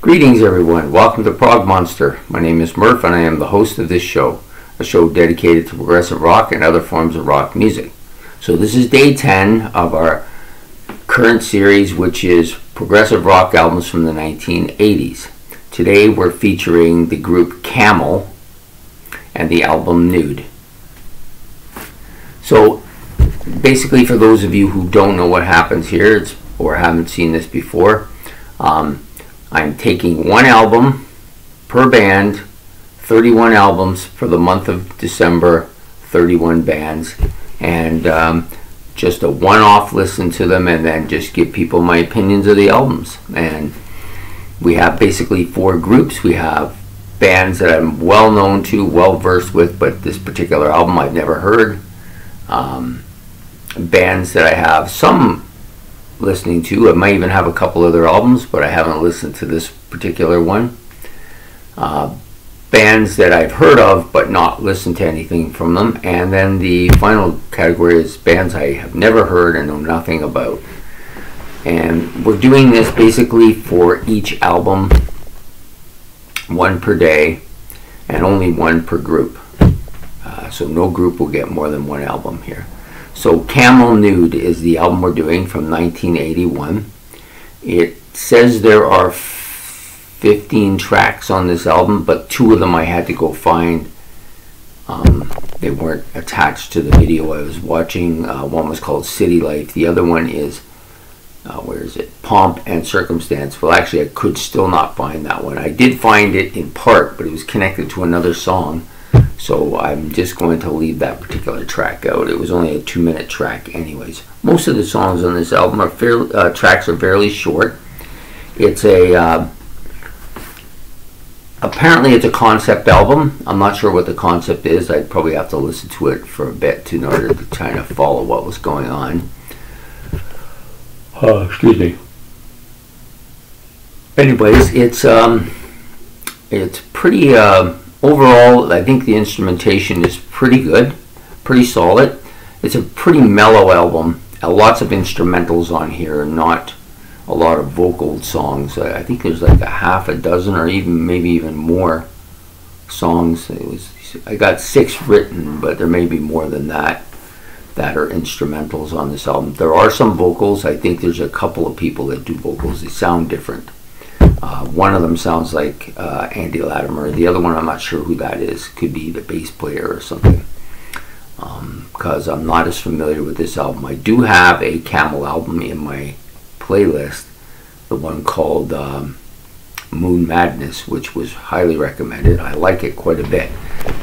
Greetings everyone, welcome to Prog Monster. My name is Murph and I am the host of this show, a show dedicated to progressive rock and other forms of rock music. So this is day 10 of our current series, which is progressive rock albums from the 1980s. Today we're featuring the group Camel and the album Nude. So basically, for those of you who don't know what happens here or haven't seen this before, I'm taking one album per band, 31 albums for the month of December, 31 bands, and just a one-off listen to them and then just give people my opinions of the albums. And we have basically four groups. We have bands that I'm well known to, well versed with, but this particular album I've never heard. Bands that I have some listening to. I might even have a couple other albums, but I haven't listened to this particular one. Bands that I've heard of but not listened to anything from them. And then the final category is bands I have never heard and know nothing about. And we're doing this basically for each album, one per day and only one per group. So no group will get more than one album here. So Camel Nude is the album we're doing from 1981. It says there are 15 tracks on this album, but two of them I had to go find. They weren't attached to the video I was watching. One was called City Life. The other one is, where is it? Pomp and Circumstance. Well, actually, I could still not find that one. I did find it in part, but it was connected to another song. So I'm just going to leave that particular track out. It was only a 2-minute track anyways. Most of the songs on this album are fairly short. It's a apparently it's a concept album. I'm not sure what the concept is. I'd probably have to listen to it for a bit in order to kind of follow what was going on. Excuse me. Anyways, it's pretty overall, I think the instrumentation is pretty good, pretty solid. It's a pretty mellow album. Lots of instrumentals on here, not a lot of vocal songs. I think there's like half a dozen or even maybe even more songs. I got 6 written, but there may be more than that that are instrumentals on this album. There are some vocals. I think there's a couple of people that do vocals. They sound different. One of them sounds like Andy Latimer. The other one, I'm not sure who that is. Could be the bass player or something. Because I'm not as familiar with this album. I do have a Camel album in my playlist. The one called Moon Madness, which was highly recommended. I like it quite a bit.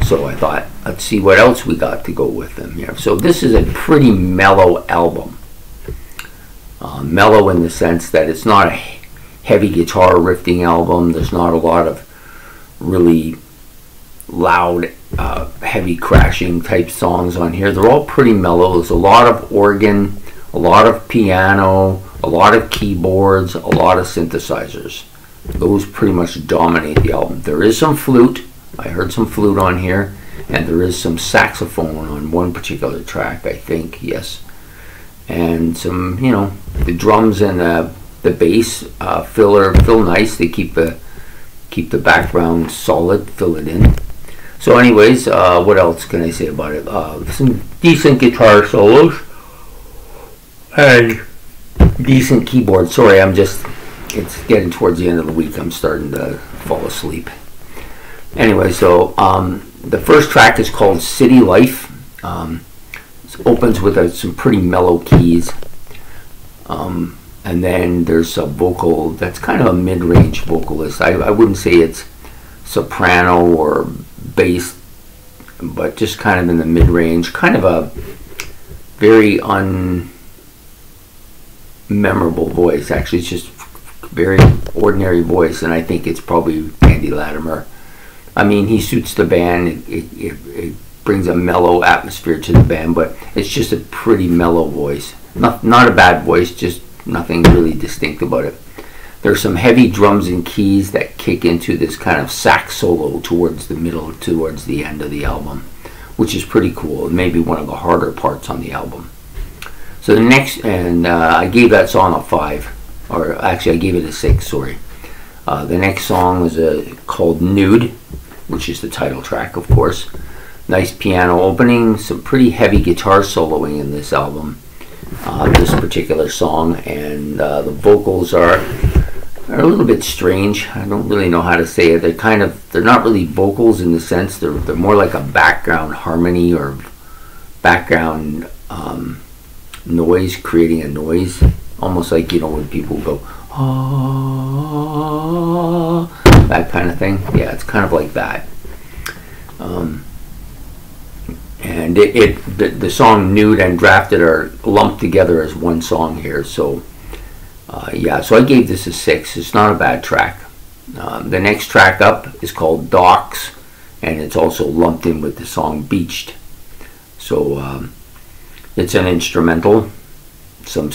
So I thought, let's see what else we got to go with them here. So this is a pretty mellow album. Mellow in the sense that it's not a heavy guitar riffing album. There's not a lot of really loud, heavy crashing type songs on here. They're all pretty mellow. There's a lot of organ, a lot of piano, a lot of keyboards, a lot of synthesizers. Those pretty much dominate the album. There is some flute. I heard some flute on here, and there is some saxophone on one particular track, I think, yes. And some, you know, the drums and the bass fill nice. They keep the background solid, fill it in. So anyways, what else can I say about it? Some decent guitar solos and decent keyboard. Sorry, it's getting towards the end of the week. I'm starting to fall asleep. Anyway, so the first track is called City Life. It opens with some pretty mellow keys. And then there's a vocal that's kind of a mid-range vocalist. I wouldn't say it's soprano or bass, but just kind of in the mid-range. Kind of a very unmemorable voice. Actually, it's just very ordinary voice, and I think it's probably Andy Latimer. I mean, he suits the band. It brings a mellow atmosphere to the band, but it's just a pretty mellow voice. Not a bad voice, just nothing really distinct about it. There's some heavy drums and keys that kick into this kind of sax solo towards the middle, towards the end of the album, which is pretty cool. It may be one of the harder parts on the album. So the next, and I gave that song a 5, or actually I gave it a 6, sorry. The next song was called Nude, which is the title track, of course. Nice piano opening, some pretty heavy guitar soloing in this album, this particular song, and the vocals are a little bit strange. I don't really know how to say it. They're not really vocals in the sense, they're more like a background harmony or background noise, creating a noise, almost like, you know, when people go ah, that kind of thing. Yeah, it's kind of like that. And the song Nude and Drafted are lumped together as one song here, so yeah, so I gave this a 6. It's not a bad track. The next track up is called Docks, and it's also lumped in with the song Beached. So it's an instrumental, some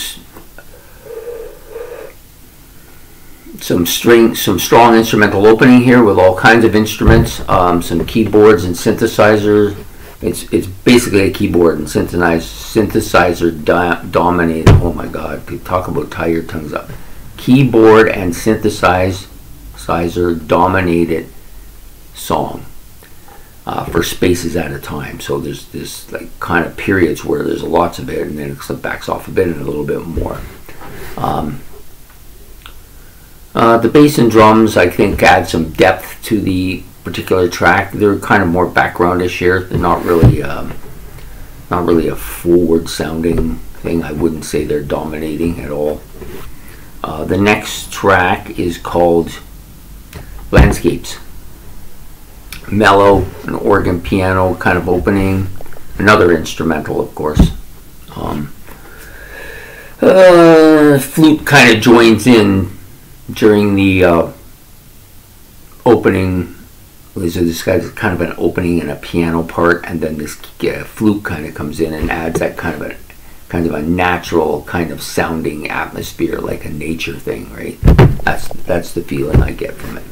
strong instrumental opening here with all kinds of instruments, some keyboards and synthesizers. It's basically a keyboard and synthesizer dominated. Oh my God! Talk about tie your tongues up. Keyboard and synthesizer dominated song for spaces at a time. So there's this like kind of periods where there's lots of it, and then it backs off a bit and a little bit more. The bass and drums, I think, add some depth to the particular track. They're kind of more backgroundish here. They're not really a forward sounding thing. I wouldn't say they're dominating at all. The next track is called Landscapes. Mellow, an organ piano kind of opening, another instrumental, of course. Flute kind of joins in during the opening. So this guy's kind of an opening and a piano part, and then this flute kind of comes in and adds that kind of a natural kind of sounding atmosphere, like a nature thing, right? That's the feeling I get from it.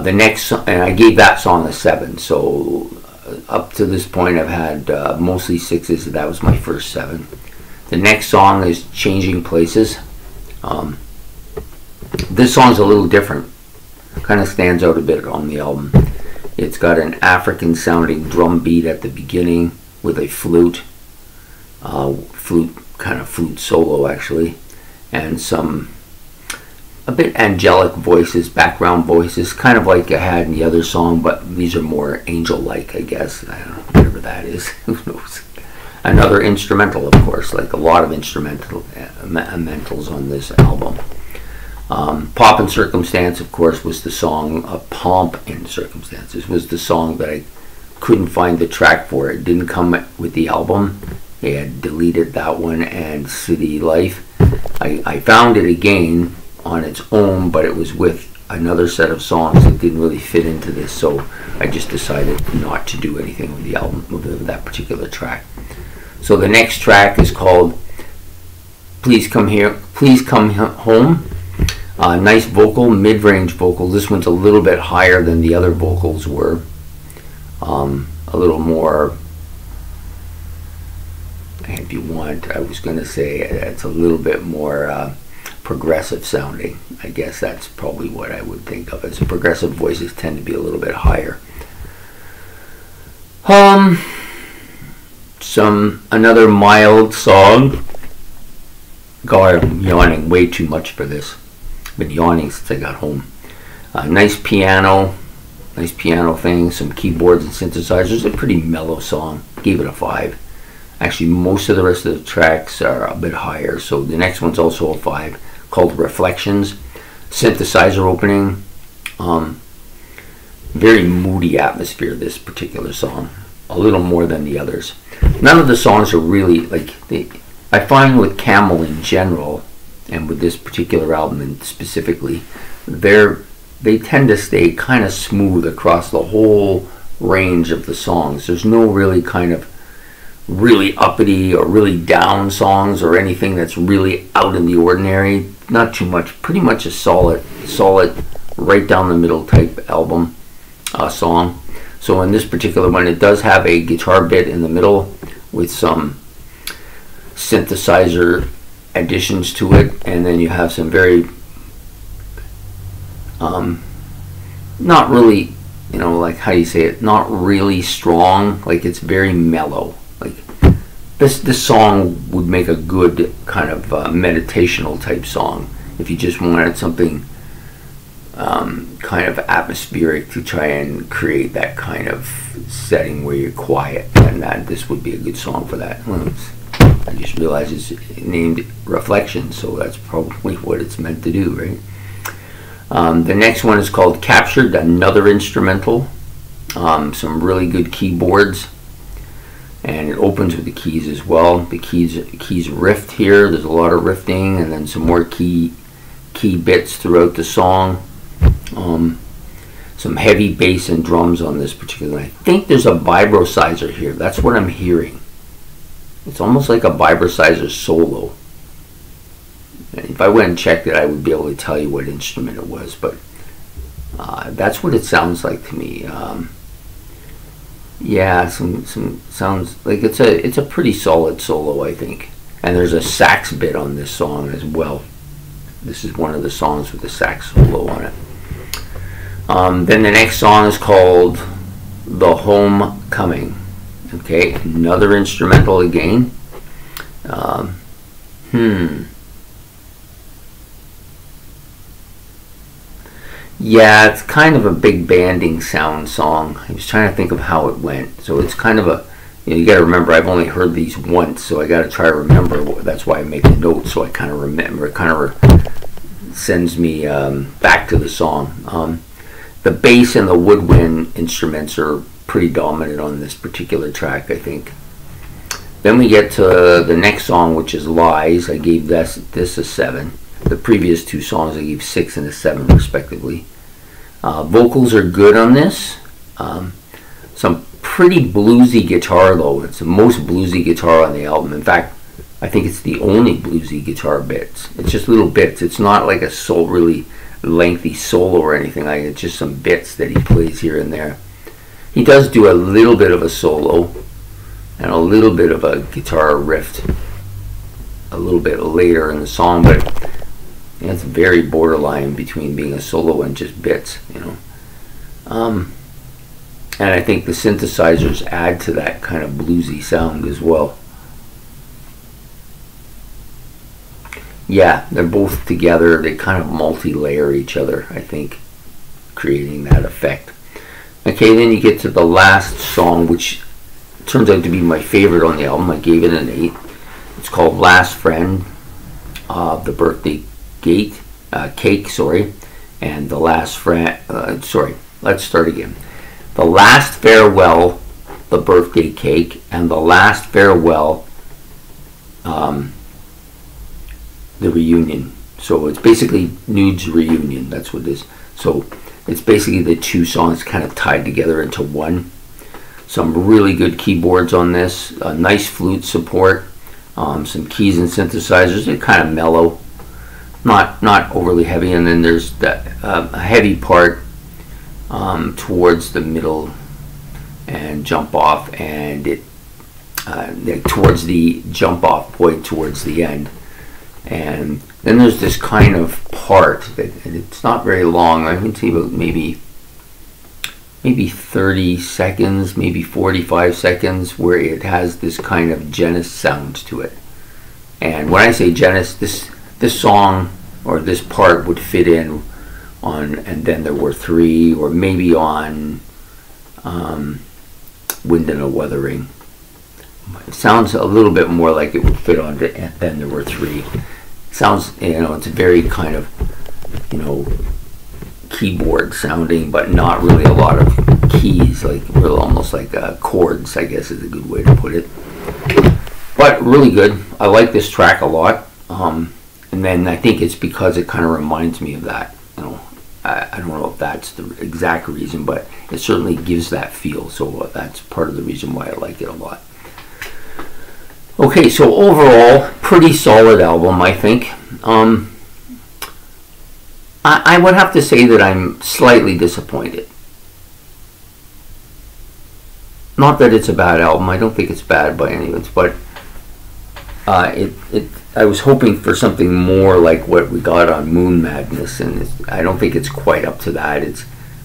The next, and I gave that song a 7. So up to this point, I've had mostly 6s. That was my first 7. The next song is Changing Places. This song's a little different. Kind of stands out a bit on the album. It's got an African sounding drum beat at the beginning with a flute, flute solo actually, and a bit angelic voices, background voices, kind of like I had in the other song, but these are more angel-like, I guess. I don't know, whatever that is. Who knows? Another instrumental, of course, like a lot of instrumentals on this album. Pomp and Circumstance, of course, was the song. Pomp and Circumstances was the song that I couldn't find the track for. It didn't come with the album. They had deleted that one, and City Life. I found it again on its own, but it was with another set of songs that didn't really fit into this, so I just decided not to do anything with the album, with that particular track. So the next track is called Please Come Home. Nice vocal, mid-range vocal. This one's a little bit higher than the other vocals were. A little more, if you want, I was going to say it's a little bit more progressive sounding. I guess that's probably what I would think of as progressive voices tend to be a little bit higher. Another mild song. God, I'm yawning way too much for this. Been yawning since I got home. Nice piano thing, some keyboards and synthesizers. A pretty mellow song. Gave it a 5. Actually, most of the rest of the tracks are a bit higher, so the next one's also a 5, called Reflections. Synthesizer opening. Very moody atmosphere, this particular song. A little more than the others. None of the songs are really, like, I find with Camel in general, and with this particular album and specifically, they tend to stay kind of smooth across the whole range of the songs. There's no really kind of really uppity or really down songs or anything that's really out in the ordinary. Not too much. Pretty much a solid, right down the middle type album song. So in this particular one, it does have a guitar bit in the middle with some synthesizer additions to it, and then you have some very Not really, you know, like how you say it, not really strong. Like, it's very mellow. Like, this song would make a good kind of meditational type song if you just wanted something kind of atmospheric to try and create that kind of setting where you're quiet, and that this would be a good song for that. I just realized it's named Reflections, so that's probably what it's meant to do, right? The next one is called Captured, another instrumental. Some really good keyboards, and it opens with the keys as well. The keys riff here. There's a lot of riffing, and then some more key bits throughout the song. Some heavy bass and drums on this particular one. I think there's a vibrosizer here. That's what I'm hearing. It's almost like a vibrosizer solo. And if I went and checked it, I would be able to tell you what instrument it was, but that's what it sounds like to me. Yeah, some sounds like it's a pretty solid solo, I think. And there's a sax bit on this song as well. This is one of the songs with the sax solo on it. Then the next song is called The Homecoming. Okay, another instrumental again. Yeah, it's kind of a big banding sound song. I was trying to think of how it went. So it's kind of a, you know, you got to remember, I've only heard these once, so I got to try to remember. That's why I make the notes, so I kind of remember. It kind of sends me back to the song. The bass and the woodwind instruments are pretty dominant on this particular track, I think. Then we get to the next song, which is Lies. I gave this a 7. The previous two songs I gave 6 and a 7 respectively. Vocals are good on this. Some pretty bluesy guitar though. It's the most bluesy guitar on the album. In fact, I think it's the only bluesy guitar bits. It's just little bits. It's not like a really lengthy solo or anything. It's just some bits that he plays here and there. He does do a little bit of a solo and a little bit of a guitar riff a little bit later in the song, but it's very borderline between being a solo and just bits, you know. And I think the synthesizers add to that kind of bluesy sound as well. Yeah, they're both together. They kind of multi-layer each other, I think, creating that effect. Okay, then you get to the last song, which turns out to be my favorite on the album. I gave it an 8. It's called Last Friend, The Birthday Cake, sorry, and The Last Friend, The Last Farewell, The Birthday Cake, and The Last Farewell, The Reunion. So it's basically Nude's Reunion, that's what it is. So it's basically the two songs kind of tied together into one. Some really good keyboards on this, nice flute support, some keys and synthesizers. They're kind of mellow, not overly heavy, and then there's that heavy part towards the middle and jump off, and it towards the jump off point towards the end. And then there's this kind of part that, and it's not very long. I can see about maybe 30 seconds, maybe 45 seconds, where it has this kind of Genesis sound to it. And when I say Genesis, this song or this part would fit in on And Then There Were Three, or maybe on Wind and a Weathering. It sounds a little bit more like it would fit on And Then There Were Three. Sounds, you know, it's very kind of, you know, keyboard sounding, but not really a lot of keys, like really almost like chords, I guess is a good way to put it. But really good. I like this track a lot. And then I think it's because it kind of reminds me of that. You know, I don't know if that's the exact reason, but it certainly gives that feel. So that's part of the reason why I like it a lot. Okay, so overall, pretty solid album, I think. I would have to say that I'm slightly disappointed. Not that it's a bad album. I don't think it's bad by any means, but it I was hoping for something more like what we got on Moon Madness, and I don't think it's quite up to that.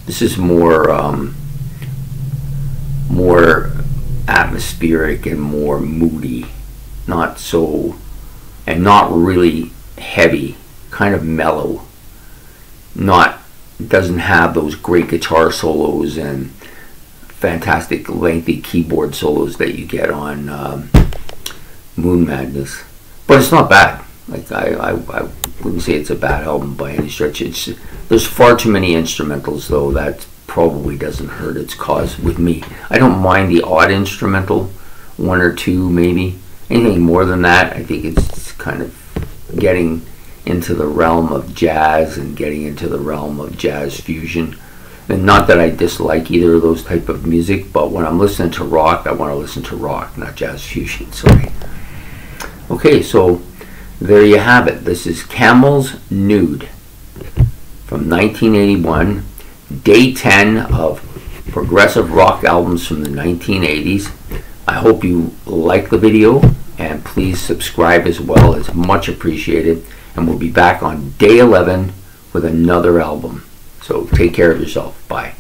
This is more more atmospheric and more moody, not so, and not really heavy, kind of mellow. It doesn't have those great guitar solos and fantastic lengthy keyboard solos that you get on Moon Madness. But it's not bad. Like I wouldn't say it's a bad album by any stretch. There's far too many instrumentals, though. That probably doesn't hurt its cause with me. I don't mind the odd instrumental, one or two maybe. Anything more than that, I think it's kind of getting into the realm of jazz and getting into the realm of jazz fusion. And not that I dislike either of those type of music, but when I'm listening to rock, I want to listen to rock, not jazz fusion, sorry. Okay, so there you have it. This is Camel's Nude from 1981, day 10 of progressive rock albums from the 1980s. I hope you like the video, and please subscribe as well. It's much appreciated, and we'll be back on day 11 with another album. So take care of yourself. Bye.